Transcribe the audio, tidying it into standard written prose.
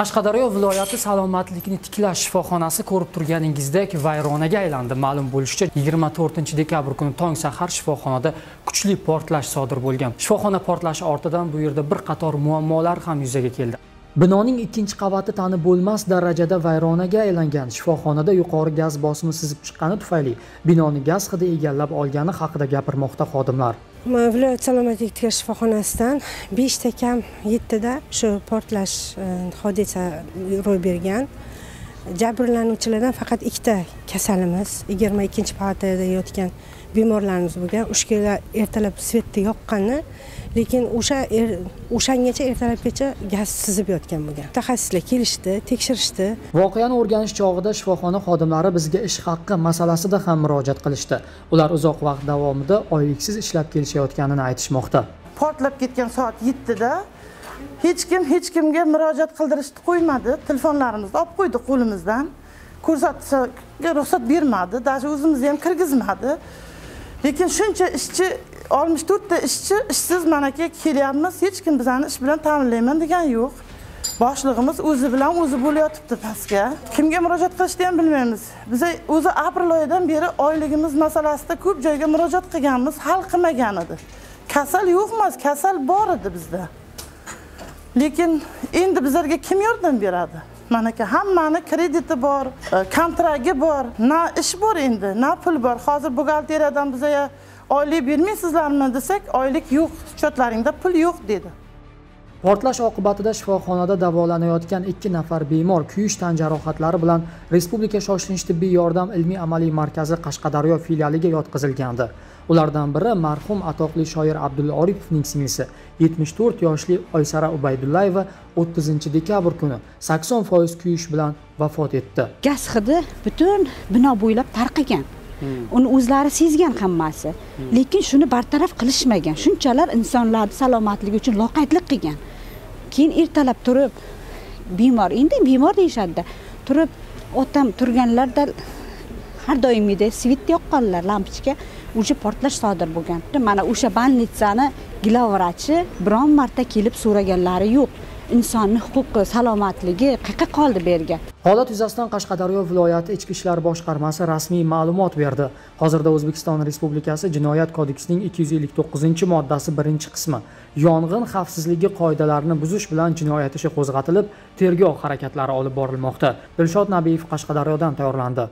Qashqadaryo viloyati salomatlikni tiklash shifoxonasi ko'rib turganingizdek vayronaga aylandi. Ma'lum bo'lishicha 24 dekabr kuni tong sahar shifoxonada kuchli portlash sodir bo'lgan. Shifoxona portlashi ortidan bu yerda bir qator muammolar ham yuzaga keldi. Binoning 2-qavati tanib bo'lmas darajada vayronaga aylangan. Shifoxonada yuqori gaz bosimi sizib chiqqani tufayli binoni gaz hidi egallab olgani haqida gapirmoqda xodimlar. Viloyat salomatlik tiklash shifoxonasidan 5 ta kam 7 da shu portlash hodisa ro'y bergan. Jabrlanuvchilardan faqat 2 ta kasalimiz, 22-palatada yotgan bemorlarimiz bo'lgan. 3 kunlar ertalab svetni yoqqani, lekin o'shangacha ertalabgacha gaz sizib yotgan bo'lgan. Mutaxassislar kelishdi, tekshirishdi. Voqeani o'rganish chog'ida shifoxona xodimlari bizga ish haqqi masalasida ham murojaat qilishdi. Ular uzoq vaqt davomida oyliksiz ishlab kelishayotganini aytishmoqda. Portlab ketgan soat 7 da hech kimga murojaat qildirishni qo'ymadi. Telefonlarimizni olib qo'ydi qo'limizdan. Ko'rsatishga ruxsat bermadi, даже o'zimizni ham kirgizmadi. Lekin shuncha ishchi 64 ta ishchi ishsiz manaka kelyapmiz. Hech kim bizani ish bilan ta'minlayman degan yo'q. Boshlig'imiz o'zi bilan o'zi bo'layotibdi pastga. Kimga murojaat qilishni ham bilmaymiz. Biz o'zi aprel oyidan beri oyligimiz masalasida ko'p joyga murojaat qilganmiz, hal qilmagan edi. Kasal yo'qmas, kasal bor edi bizda. Lekin endi bizlarga kim yordam beradi? Manaka hammani krediti bor, kontragi bor, na ish bor endi, na pul bor. Hozir buxgalteriyadan bizga oylik bermaysizlarmi desak, oylik yo'q, schyotlaringda pul yo'q dedi. Portlash oqibatida shifoxonada davolanayotgan 2 nafar bemor kuyish tan jarohatlari bilan Respublika shoshilinch tibbiy yordam ilmiy-amaliy markazi Qashqadaryo filialiga yotqizilgandi. Ulardan biri marhum atoqli shoir Abduloripovning singlisi 74 yoshli Oysara Ubaydullayeva 30 dekabr kuni 80% kuyish bilan vafot etdi. Gaz hidi butun bino bo'ylab tarqagan. Uni o'zlari sezgan hammasi, lekin shuni bartaraf qilishmagan. Shunchalar insonlarning salomatligi uchun loqaydlik qilgan. Keyin ertalab turib, bemor, endi bemor deyshadda, turib otam turganlarda har doimgide svit yoqqanlar, lampochka o'sha portlash sodir bo'lgan. Mana o'sha bolnitsani gilavrachi biron marta kelib so'raganlari yo'q. Insonning huquqi, salomatligi qayerda qoldi berga? Holat yuzasidan Qashqadaryo viloyati Ichki ishlar boshqarmasi rasmiy ma'lumot berdi. Hozirda O'zbekiston Respublikası Jinoyat kodeksining 259 moddasi 1-qismi yong'in xavfsizligi qoidalarini buzish bilan jinoyat ishi qo'zg'atilib, tergov harakatlari olib borilmoqda. Dilshod Nabiyev Qashqadaryodan tayyorlandi.